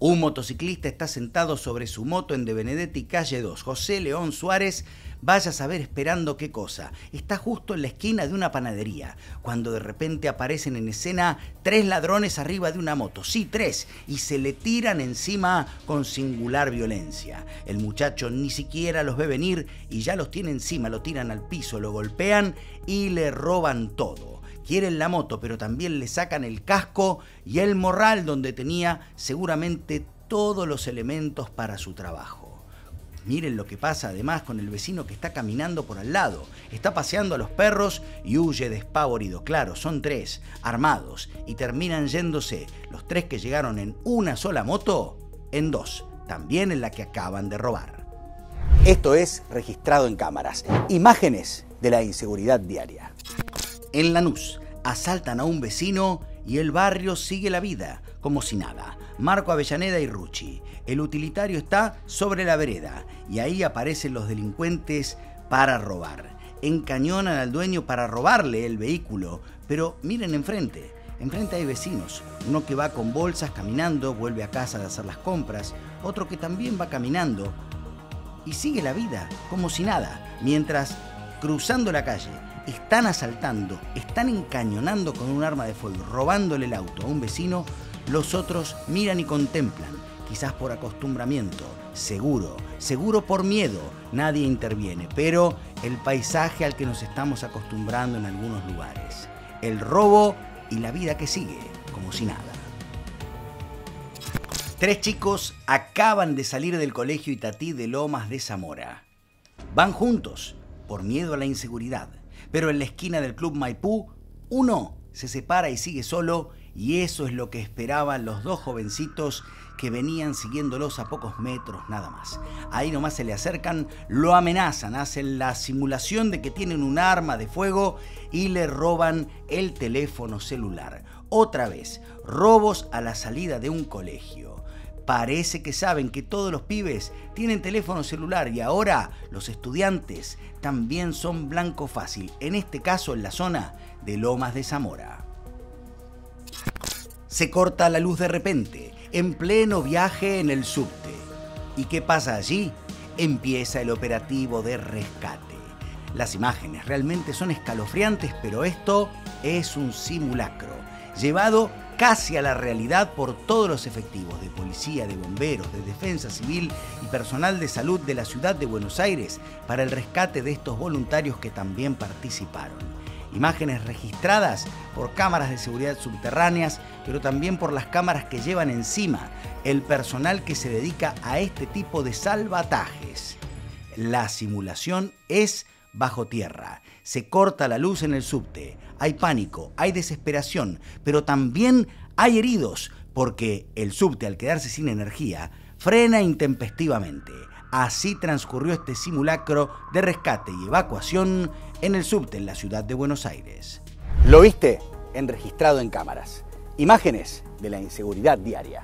Un motociclista está sentado sobre su moto en De Benedetti, calle 2. José León Suárez, vaya a saber esperando qué cosa. Está justo en la esquina de una panadería, cuando de repente aparecen en escena 3 ladrones arriba de una moto. Sí, 3. Y se le tiran encima con singular violencia. El muchacho ni siquiera los ve venir y ya los tiene encima, lo tiran al piso, lo golpean y le roban todo. Quieren la moto, pero también le sacan el casco y el morral donde tenía seguramente todos los elementos para su trabajo. Miren lo que pasa además con el vecino que está caminando por al lado. Está paseando a los perros y huye despavorido. Claro, son 3, armados, y terminan yéndose. Los 3 que llegaron en una sola moto, en 2, también en la que acaban de robar. Esto es Registrado en Cámaras. Imágenes de la inseguridad diaria. En Lanús, asaltan a un vecino y el barrio sigue la vida, como si nada. Marco Avellaneda y Rucci. El utilitario está sobre la vereda y ahí aparecen los delincuentes para robar. Encañonan al dueño para robarle el vehículo, pero miren enfrente. Enfrente hay vecinos, uno que va con bolsas caminando, vuelve a casa de hacer las compras, otro que también va caminando y sigue la vida, como si nada, mientras cruzando la calle están asaltando, están encañonando con un arma de fuego, robándole el auto a un vecino. Los otros miran y contemplan, quizás por acostumbramiento, seguro por miedo, nadie interviene, pero el paisaje al que nos estamos acostumbrando en algunos lugares. El robo y la vida que sigue, como si nada. 3 chicos acaban de salir del colegio Itatí de Lomas de Zamora. Van juntos, por miedo a la inseguridad. Pero en la esquina del club Maipú, uno se separa y sigue solo, y eso es lo que esperaban los 2 jovencitos que venían siguiéndolos a pocos metros nada más. Ahí nomás se le acercan, lo amenazan, hacen la simulación de que tienen un arma de fuego y le roban el teléfono celular. Otra vez, robos a la salida de un colegio. Parece que saben que todos los pibes tienen teléfono celular y ahora los estudiantes también son blanco fácil, en este caso en la zona de Lomas de Zamora. Se corta la luz de repente, en pleno viaje en el subte. ¿Y qué pasa allí? Empieza el operativo de rescate. Las imágenes realmente son escalofriantes, pero esto es un simulacro, llevado casi a la realidad por todos los efectivos de policía, de bomberos, de defensa civil y personal de salud de la ciudad de Buenos Aires para el rescate de estos voluntarios que también participaron. Imágenes registradas por cámaras de seguridad subterráneas, pero también por las cámaras que llevan encima el personal que se dedica a este tipo de salvatajes. La simulación es bajo tierra. Se corta la luz en el subte. Hay pánico, hay desesperación, pero también hay heridos, porque el subte, al quedarse sin energía, frena intempestivamente. Así transcurrió este simulacro de rescate y evacuación en el subte en la ciudad de Buenos Aires. Lo viste en Registrado en Cámaras. Imágenes de la inseguridad diaria.